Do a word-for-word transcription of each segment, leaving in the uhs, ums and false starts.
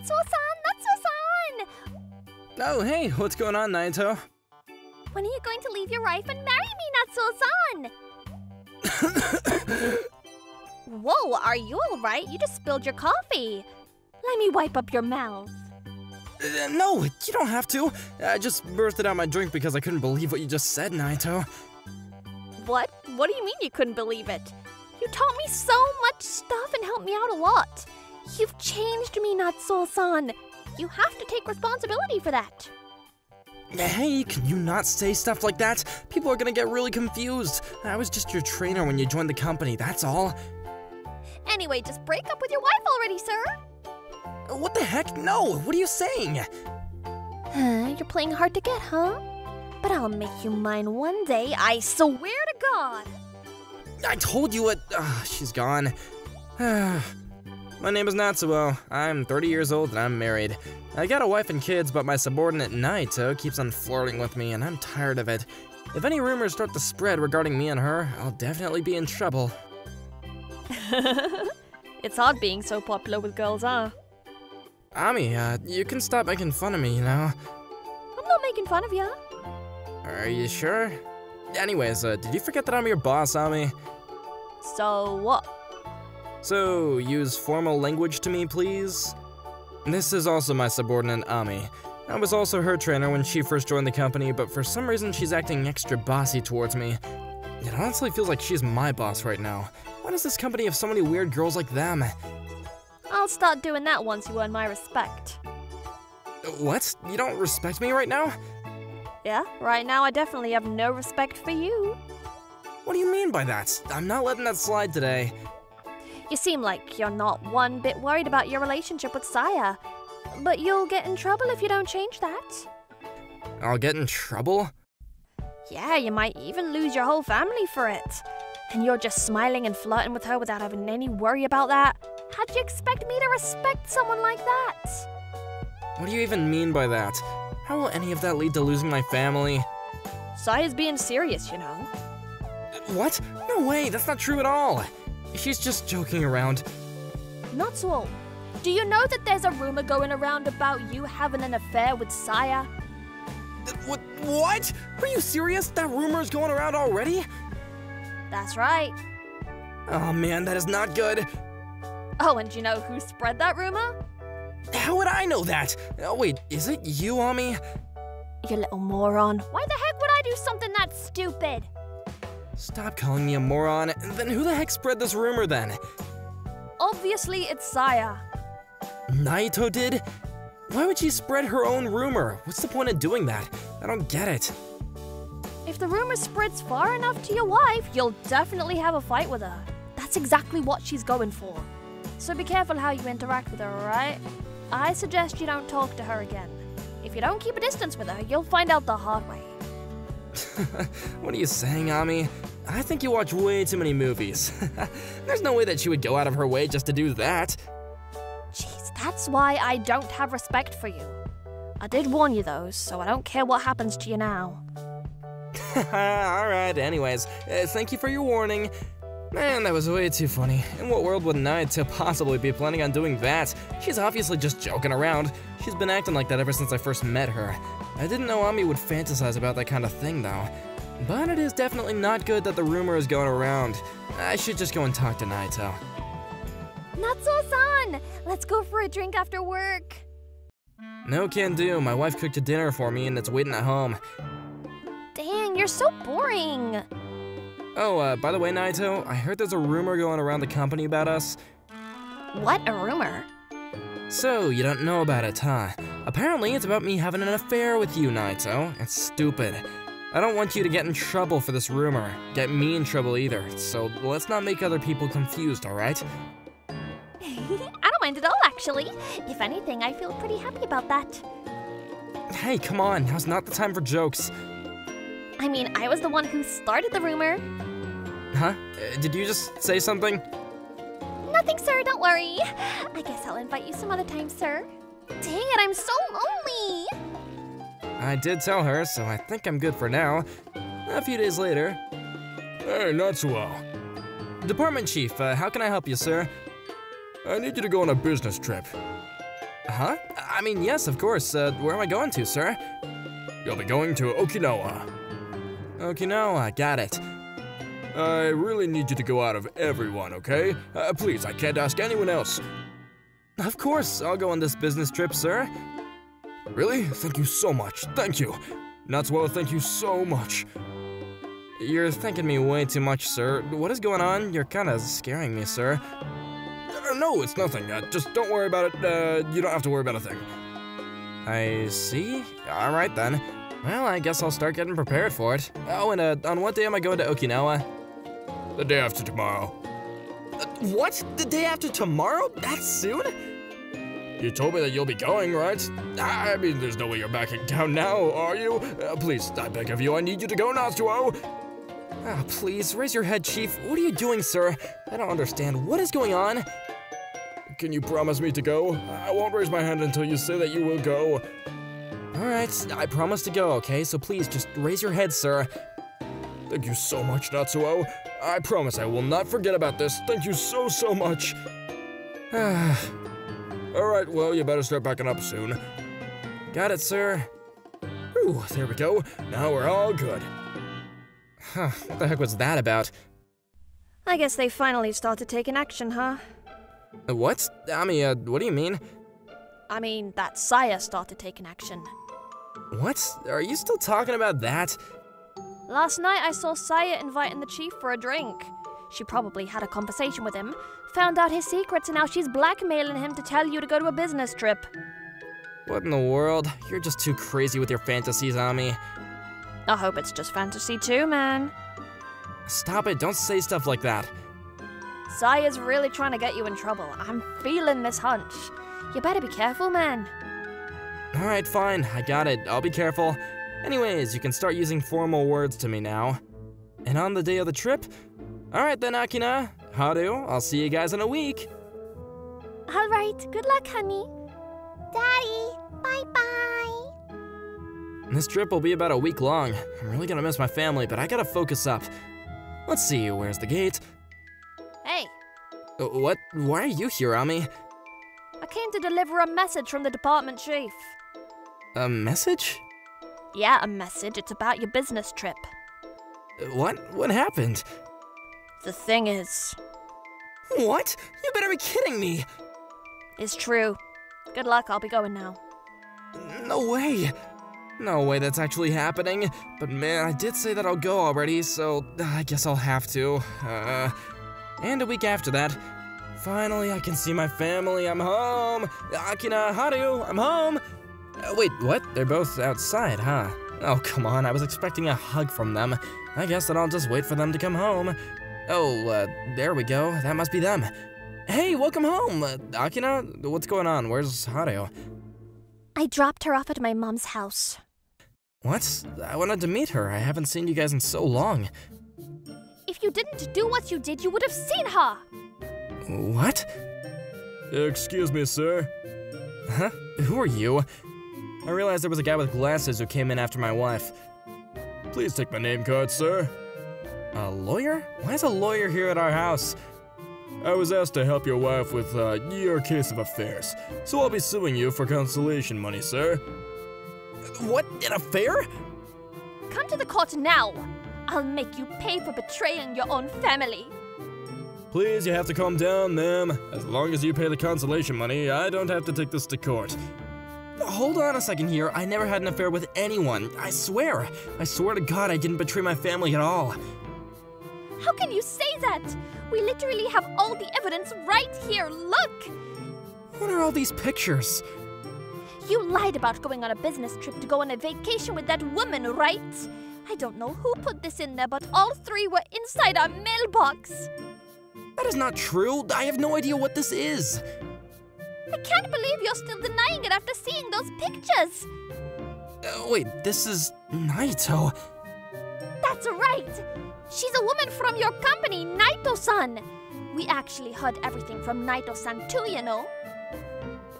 Natsuo-san! Natsuo-san! Oh, hey, what's going on, Naito? When are you going to leave your wife and marry me, Natsuo-san? Whoa, are you alright? You just spilled your coffee. Let me wipe up your mouth. Uh, no, you don't have to. I just bursted out my drink because I couldn't believe what you just said, Naito. What? What do you mean you couldn't believe it? You taught me so much stuff and helped me out a lot. You've changed me, Natsuo-san. You have to take responsibility for that. Hey, can you not say stuff like that? People are gonna get really confused. I was just your trainer when you joined the company, that's all. Anyway, just break up with your wife already, sir. What the heck? No! What are you saying? Huh, you're playing hard to get, huh? But I'll make you mine one day, I swear to God! I told you what... Uh, she's gone. My name is Natsuo. I'm thirty years old and I'm married. I got a wife and kids, but my subordinate Naito keeps on flirting with me and I'm tired of it. If any rumors start to spread regarding me and her, I'll definitely be in trouble. It's hard being so popular with girls, huh? Ami, uh, you can stop making fun of me, you know? I'm not making fun of ya. Are you sure? Anyways, uh, did you forget that I'm your boss, Ami? So what? So, use formal language to me, please? This is also my subordinate, Ami. I was also her trainer when she first joined the company, but for some reason she's acting extra bossy towards me. It honestly feels like she's my boss right now. Why does this company have so many weird girls like them? I'll start doing that once you earn my respect. What? You don't respect me right now? Yeah, right now I definitely have no respect for you. What do you mean by that? I'm not letting that slide today. You seem like you're not one bit worried about your relationship with Saya. But you'll get in trouble if you don't change that. I'll get in trouble? Yeah, you might even lose your whole family for it. And you're just smiling and flirting with her without having any worry about that? How do you expect me to respect someone like that? What do you even mean by that? How will any of that lead to losing my family? Saya's being serious, you know. What? No way, that's not true at all. She's just joking around. Natsuo, do you know that there's a rumor going around about you having an affair with Saya? What? What? Are you serious? That rumor's going around already? That's right. Oh man, that is not good. Oh, and you know who spread that rumor? How would I know that? Oh, wait, is it you, Ami? You little moron. Why the heck would I do something that stupid? Stop calling me a moron. Then who the heck spread this rumor, then? Obviously, it's Saya. Naito did? Why would she spread her own rumor? What's the point of doing that? I don't get it. If the rumor spreads far enough to your wife, you'll definitely have a fight with her. That's exactly what she's going for. So be careful how you interact with her, alright? I suggest you don't talk to her again. If you don't keep a distance with her, you'll find out the hard way. What are you saying, Ami? I think you watch way too many movies. There's no way that she would go out of her way just to do that. Jeez, that's why I don't have respect for you. I did warn you though, so I don't care what happens to you now. Alright, anyways, uh, thank you for your warning. Man, that was way too funny. In what world would Naito possibly be planning on doing that? She's obviously just joking around. She's been acting like that ever since I first met her. I didn't know Ami would fantasize about that kind of thing, though. But it is definitely not good that the rumor is going around. I should just go and talk to Naito. Natsuo-san! Let's go for a drink after work! No can do. My wife cooked a dinner for me and it's waiting at home. Dang, you're so boring! Oh, uh, by the way, Naito, I heard there's a rumor going around the company about us. What a rumor? So, you don't know about it, huh? Apparently, it's about me having an affair with you, Naito. It's stupid. I don't want you to get in trouble for this rumor. Get me in trouble either, so let's not make other people confused, alright? I don't mind at all, actually. If anything, I feel pretty happy about that. Hey, come on, now's not the time for jokes. I mean, I was the one who started the rumor. Huh? Uh, did you just say something? Nothing, sir, don't worry. I guess I'll invite you some other time, sir. Dang it, I'm so lonely! I did tell her, so I think I'm good for now. A few days later... Hey, Natsuo. Department Chief, uh, how can I help you, sir? I need you to go on a business trip. Huh? I mean, yes, of course. Uh, where am I going to, sir? You'll be going to Okinawa. Okinawa, got it. I really need you to go out of everyone, okay? Uh, please, I can't ask anyone else. Of course, I'll go on this business trip, sir. Really? Thank you so much. Thank you. Natsuo, thank you so much. You're thanking me way too much, sir. What is going on? You're kind of scaring me, sir. Uh, no, it's nothing. Uh, just don't worry about it. Uh, you don't have to worry about a thing. I see. All right, then. Well, I guess I'll start getting prepared for it. Oh, and uh, on what day am I going to Okinawa? The day after tomorrow. Uh, what? The day after tomorrow? That soon? You told me that you'll be going, right? I mean, there's no way you're backing down now, are you? Uh, please, I beg of you, I need you to go, Natsuo! Ah, please, raise your head, Chief. What are you doing, sir? I don't understand. What is going on? Can you promise me to go? I won't raise my hand until you say that you will go. Alright, I promise to go, okay? So please, just raise your head, sir. Thank you so much, Natsuo. I promise I will not forget about this. Thank you so, so much. Alright, well, you better start backing up soon. Got it, sir. Ooh, there we go. Now we're all good. Huh, what the heck was that about? I guess they finally started taking action, huh? What? Ami, uh, what do you mean? I mean, that Saya started taking action. What? Are you still talking about that? Last night I saw Saya inviting the chief for a drink. She probably had a conversation with him, found out his secrets, and now she's blackmailing him to tell you to go to a business trip. What in the world? You're just too crazy with your fantasies, Ami. I hope it's just fantasy too, man. Stop it, don't say stuff like that. Saya's really trying to get you in trouble. I'm feeling this hunch. You better be careful, man. Alright, fine. I got it. I'll be careful. Anyways, you can start using formal words to me now. And on the day of the trip? Alright then, Akina. Haru, I'll see you guys in a week. Alright, good luck, honey. Daddy, bye-bye. This trip will be about a week long. I'm really gonna miss my family, but I gotta focus up. Let's see, where's the gate? Hey. Uh, what? Why are you here, Ami? I came to deliver a message from the department chief. A message? Yeah, a message. It's about your business trip. What? What happened? The thing is... What? You better be kidding me! It's true. Good luck, I'll be going now. No way! No way that's actually happening. But man, I did say that I'll go already, so I guess I'll have to. Uh, and a week after that, finally I can see my family. I'm home! Akina, Haru, I'm home! Uh, wait, what? They're both outside, huh? Oh, come on, I was expecting a hug from them. I guess that I'll just wait for them to come home. Oh, uh, there we go. That must be them. Hey, welcome home! Uh, Akina, what's going on? Where's Haru? I dropped her off at my mom's house. What? I wanted to meet her. I haven't seen you guys in so long. If you didn't do what you did, you would have seen her! What? Excuse me, sir. Huh? Who are you? I realized there was a guy with glasses who came in after my wife. Please take my name card, sir. A lawyer? Why is a lawyer here at our house? I was asked to help your wife with uh, your case of affairs, so I'll be suing you for consolation money, sir. What? An affair? Come to the court now. I'll make you pay for betraying your own family. Please, you have to calm down, ma'am. As long as you pay the consolation money, I don't have to take this to court. Hold on a second here. I never had an affair with anyone. I swear. I swear to God I didn't betray my family at all. How can you say that? We literally have all the evidence right here, look! What are all these pictures? You lied about going on a business trip to go on a vacation with that woman, right? I don't know who put this in there, but all three were inside our mailbox. That is not true. I have no idea what this is. I can't believe you're still denying it after seeing those pictures. Uh, wait, this is Naito. That's right. She's a woman from your company, Naito-san. We actually heard everything from Naito-san too, you know.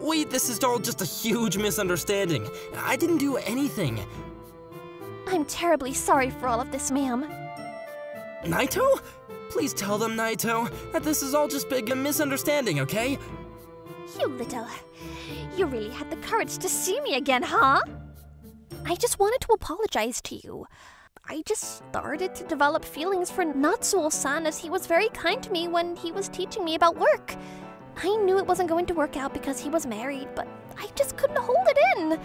Wait, this is all just a huge misunderstanding. I didn't do anything. I'm terribly sorry for all of this, ma'am. Naito? Please tell them, Naito, that this has all just been a misunderstanding, okay? You little... You really had the courage to see me again, huh? I just wanted to apologize to you. I just started to develop feelings for Natsuo-san as he was very kind to me when he was teaching me about work. I knew it wasn't going to work out because he was married, but I just couldn't hold it in.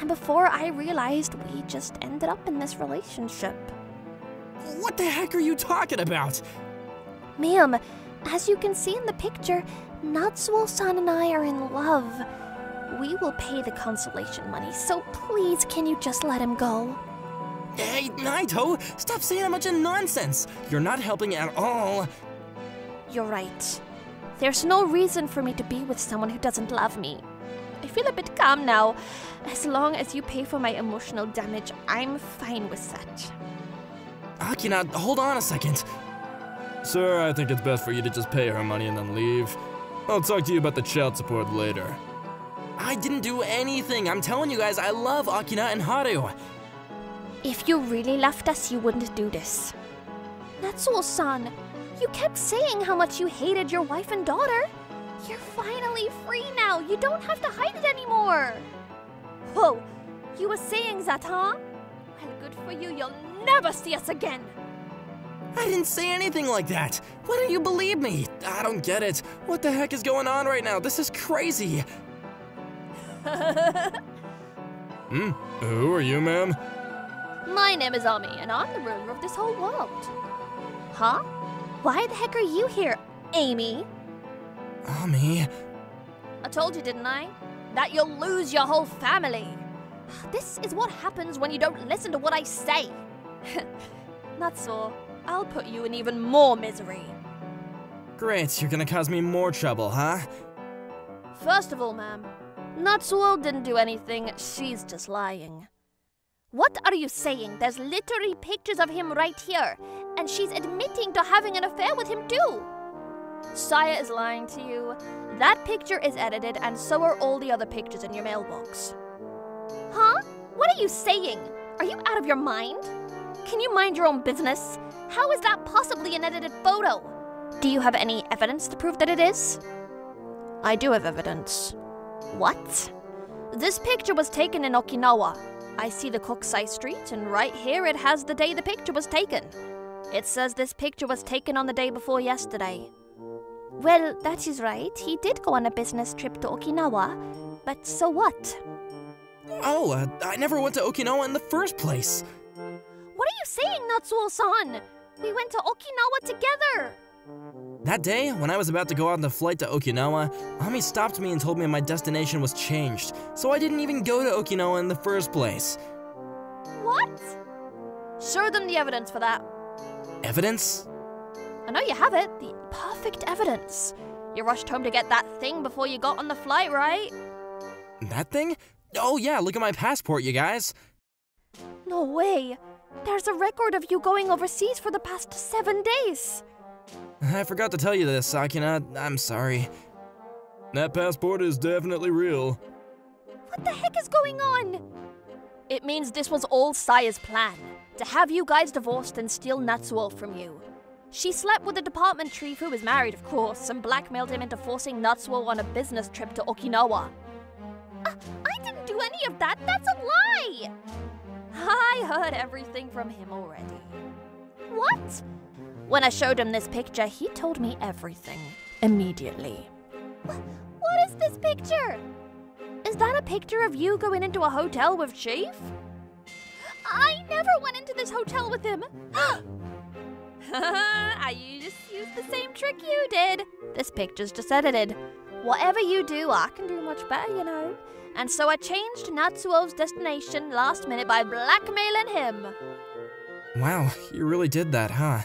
And before I realized, we just ended up in this relationship. What the heck are you talking about? Ma'am, as you can see in the picture, Natsuo-san and I are in love. We will pay the consolation money, so please can you just let him go? Hey, Naito, stop saying a bunch of nonsense. You're not helping at all. You're right. There's no reason for me to be with someone who doesn't love me. I feel a bit calm now. As long as you pay for my emotional damage, I'm fine with that. Akina, hold on a second. Sir, I think it's best for you to just pay her money and then leave. I'll talk to you about the child support later. I didn't do anything. I'm telling you guys, I love Akina and Haru. If you really loved us, you wouldn't do this. Natsuo-san, you kept saying how much you hated your wife and daughter. You're finally free now. You don't have to hide it anymore. Whoa, you were saying that, huh? Well, good for you. You'll never see us again. I didn't say anything like that. Why don't you believe me? I don't get it. What the heck is going on right now? This is crazy. Hmm? Who are you, ma'am? My name is Ami, and I'm the ruler of this whole world. Huh? Why the heck are you here, Amy? Ami? I told you, didn't I? That you'll lose your whole family. This is what happens when you don't listen to what I say. That's all. I'll put you in even more misery. Great, you're gonna cause me more trouble, huh? First of all, ma'am, Natsuo didn't do anything. She's just lying. What are you saying? There's literally pictures of him right here, and she's admitting to having an affair with him too. Saya is lying to you. That picture is edited, and so are all the other pictures in your mailbox. Huh? What are you saying? Are you out of your mind? Can you mind your own business? How is that possibly an edited photo? Do you have any evidence to prove that it is? I do have evidence. What? This picture was taken in Okinawa. I see the Kokusai Street, and right here it has the day the picture was taken. It says this picture was taken on the day before yesterday. Well, that is right. He did go on a business trip to Okinawa, but so what? Oh, uh, I never went to Okinawa in the first place. What are you saying, Natsuo-san? We went to Okinawa together! That day, when I was about to go on the flight to Okinawa, Ami stopped me and told me my destination was changed, so I didn't even go to Okinawa in the first place. What? Show them the evidence for that. Evidence? I know you have it, the perfect evidence. You rushed home to get that thing before you got on the flight, right? That thing? Oh yeah, look at my passport, you guys. No way. There's a record of you going overseas for the past seven days. I forgot to tell you this, Akina. I'm sorry. That passport is definitely real. What the heck is going on? It means this was all Saya's plan. To have you guys divorced and steal Natsuo from you. She slept with a department chief who was married, of course, and blackmailed him into forcing Natsuo on a business trip to Okinawa. Uh, I didn't do any of that! That's a lie! I heard everything from him already. What? When I showed him this picture, he told me everything. Immediately. What is this picture? Is that a picture of you going into a hotel with Chief? I never went into this hotel with him! I just used the same trick you did. This picture's just edited. Whatever you do, I can do much better, you know. And so I changed Natsuo's destination last minute by blackmailing him. Wow, you really did that, huh?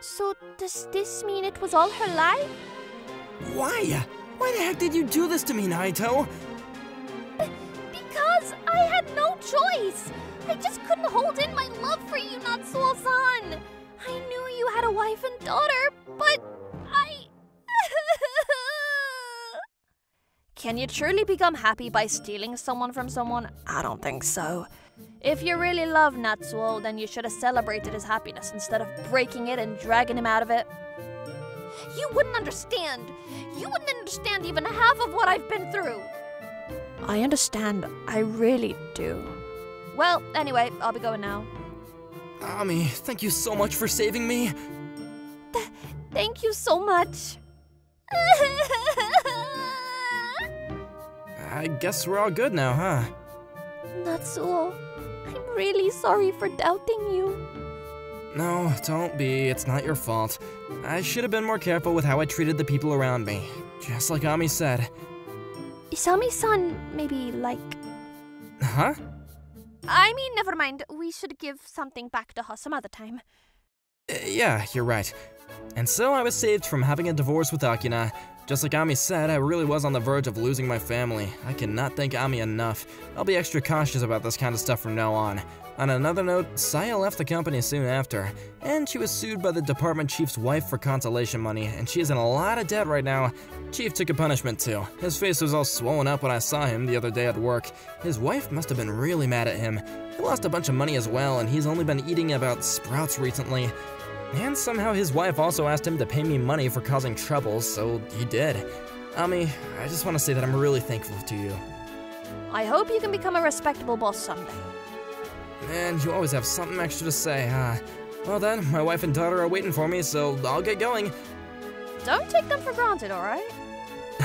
So, does this mean it was all her lie? Why? Why the heck did you do this to me, Naito? B- because I had no choice! I just couldn't hold in my love for you, Natsuo-san! I knew you had a wife and daughter, but I... Can you truly become happy by stealing someone from someone? I don't think so. If you really love Natsuo, then you should have celebrated his happiness instead of breaking it and dragging him out of it. You wouldn't understand. You wouldn't understand even half of what I've been through. I understand. I really do. Well, anyway, I'll be going now. Ami, thank you so much for saving me. Th- thank you so much. I guess we're all good now, huh? Natsuo, I'm really sorry for doubting you. No, don't be. It's not your fault. I should have been more careful with how I treated the people around me. Just like Ami said. Isami-san, maybe, like... Huh? I mean, never mind. We should give something back to her some other time. Uh, yeah, you're right. And so I was saved from having a divorce with Akina. Just like Ami said, I really was on the verge of losing my family. I cannot thank Ami enough. I'll be extra cautious about this kind of stuff from now on. On another note, Saya left the company soon after, and she was sued by the department chief's wife for consolation money, and she is in a lot of debt right now. Chief took a punishment too. His face was all swollen up when I saw him the other day at work. His wife must have been really mad at him. He lost a bunch of money as well, and he's only been eating about sprouts recently. And somehow his wife also asked him to pay me money for causing trouble, so he did. Ami, I just want to say that I'm really thankful to you. I hope you can become a respectable boss someday. Man, you always have something extra to say, huh? Well then, my wife and daughter are waiting for me, so I'll get going. Don't take them for granted, alright?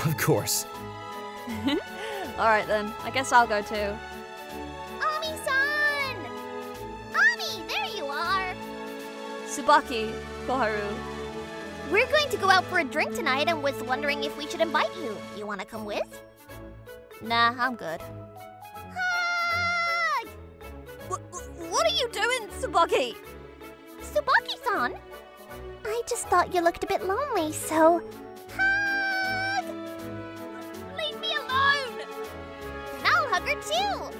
Of course. Alright then, I guess I'll go too. Ami-san! Ami, there you are! Tsubaki, Koharu. We're going to go out for a drink tonight and was wondering if we should invite you. You want to come with? Nah, I'm good. What are you doing, Tsubaki? Tsubaki-san? I just thought you looked a bit lonely, so... Hug! Leave me alone! And I'll hug her too!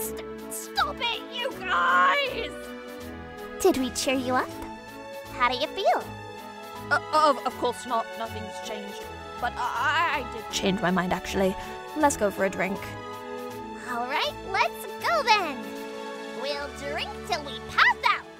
St- stop it, you guys! Did we cheer you up? How do you feel? Uh, of, of course not. Nothing's changed. But I, I did change my mind, actually. Let's go for a drink. Alright, let's go then! We'll drink till we pass out!